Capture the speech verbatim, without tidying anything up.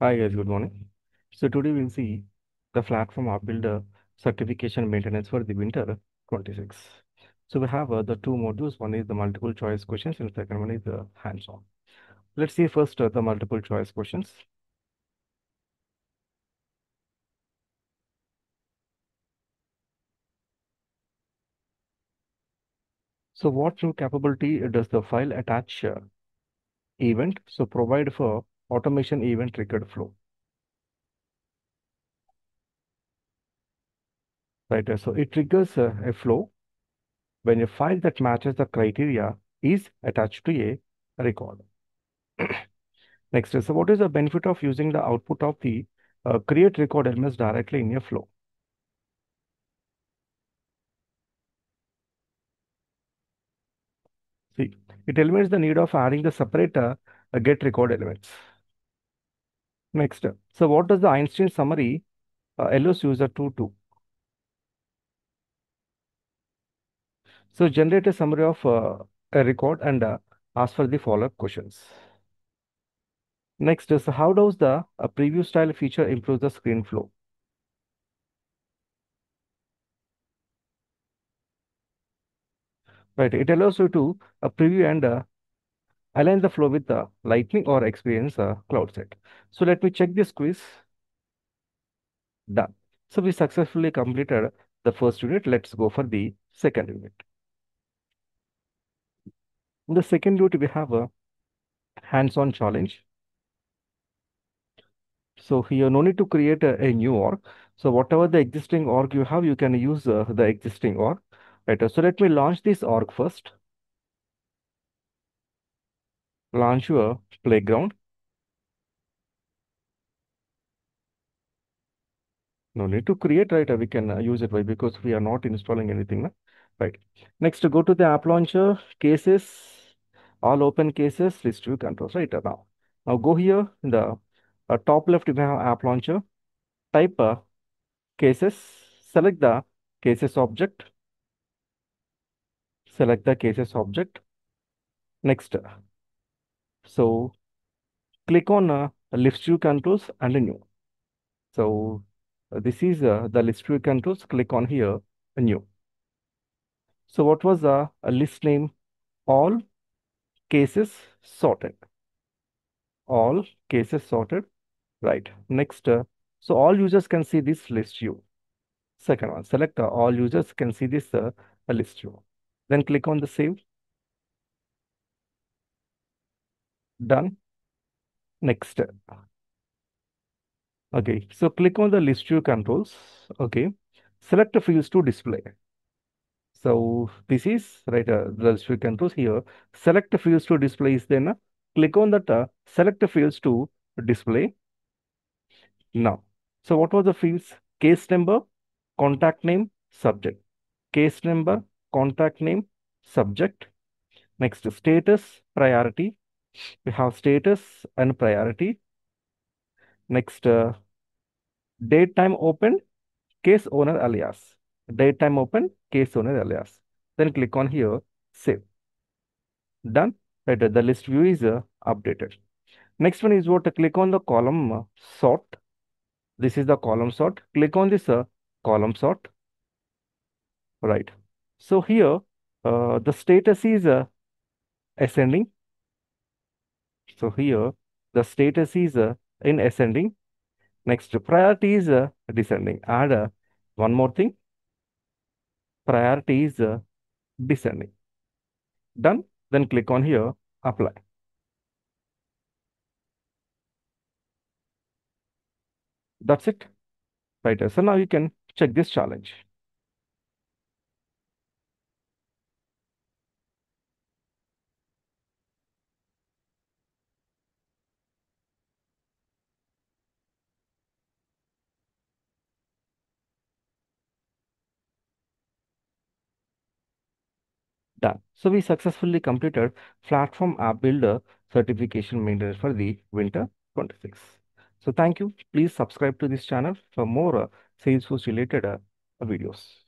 Hi guys, good morning. So today we'll see the Platform App Builder Certification Maintenance for the Winter twenty-six. So we have uh, the two modules. One is the multiple choice questions and the second one is the uh, hands-on. Let's see first uh, the multiple choice questions. So what true capability does the file attach uh, event? So provide for automation event triggered flow. Right, so it triggers uh, a flow when a file that matches the criteria is attached to a record. Next, so what is the benefit of using the output of the uh, create record elements directly in your flow? See, it eliminates the need of adding the separate uh, get record elements. Next, so what does the Einstein summary uh, allows user to do? So generate a summary of uh, a record and uh, ask for the follow-up questions. Next is how does the uh, preview style feature improve the screen flow? Right, it allows you to uh, preview and uh, align the flow with the Lightning or Experience uh, cloud set. So let me check this quiz. Done. So we successfully completed the first unit. Let's go for the second unit. In the second unit, we have a hands-on challenge. So here, no need to create a, a new org. So whatever the existing org you have, you can use uh, the existing org. Right. So let me launch this org first. Launch your playground. No need to create, right? We can uh, use it, right? Because we are not installing anything, right? Right. Next, to go to the app launcher, cases. All open cases, list view controls, right? Now, now go here in the uh, top left, we have app launcher, type uh, cases, select the cases object, select the cases object. Next, so click on uh, list view controls and new. So uh, this is uh, the list view controls, click on here, new. So what was uh, a list name? All cases sorted, all cases sorted, right? Next, uh, so all users can see this list view. Second one, select uh, all users can see this uh, list view. Then click on the save. Done. Next. Okay, so click on the list view controls. Okay, select the fields to display. So this is right uh, the list view controls here. Select the fields to display is then uh, click on that uh, select the fields to display. Now, so what was the fields? Case number, contact name, subject. Case number, contact name, subject. Next is status, priority. We have status and priority. Next, uh, date time open, case owner alias. Date time open, case owner alias. Then click on here, save. Done. Right, the list view is uh, updated. Next one is what to click on the column uh, sort. This is the column sort. Click on this uh, column sort. Right. So here, uh, the status is uh, ascending. So here, the status is uh, in ascending. Next, priority is uh, descending. Add uh, one more thing. Priority is uh, descending. Done. Then click on here, apply. That's it. Right. So now you can check this challenge. Done. So we successfully completed Platform App Builder Certification Maintenance for the Winter twenty-six. So thank you. Please subscribe to this channel for more uh, Salesforce related uh, videos.